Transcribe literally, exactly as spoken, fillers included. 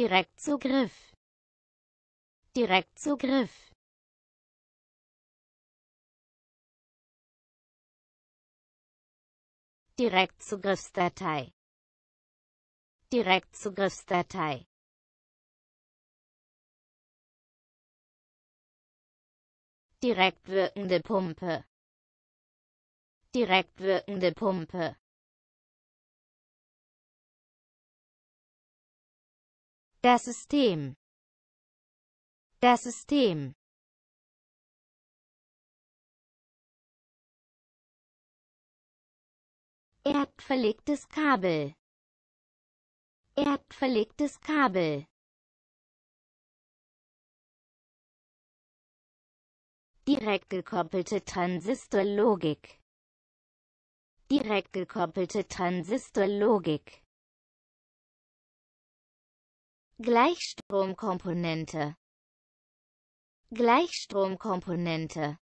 Direktzugriff, Direktzugriff, Direktzugriffsdatei, Direktzugriffsdatei, direkt wirkende Pumpe, direkt wirkende Pumpe, das System, das System, erdverlegtes Kabel, erdverlegtes Kabel, direkt gekoppelte Transistorlogik, direkt gekoppelte Transistorlogik, Gleichstromkomponente, Gleichstromkomponente,